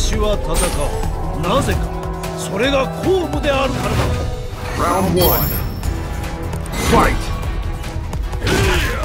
私は戦う。なぜか、それが公務であるからだ。 Round one. Fight. Round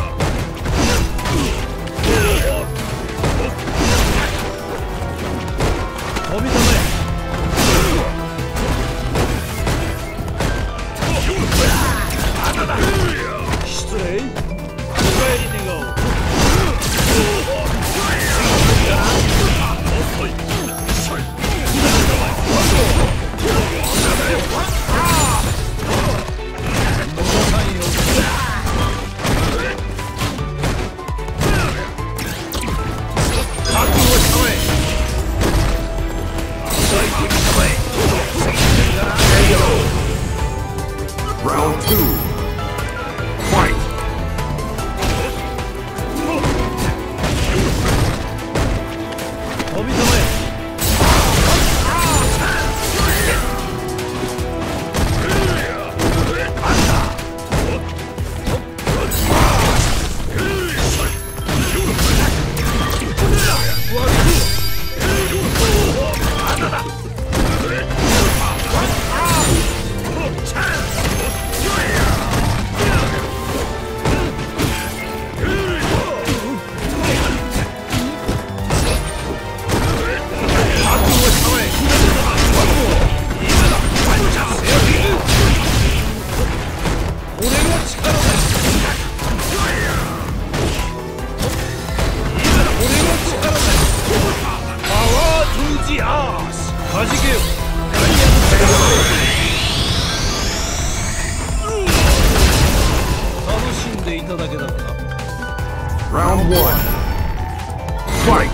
one. Fight.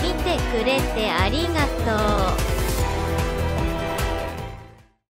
見てくれてありがとう。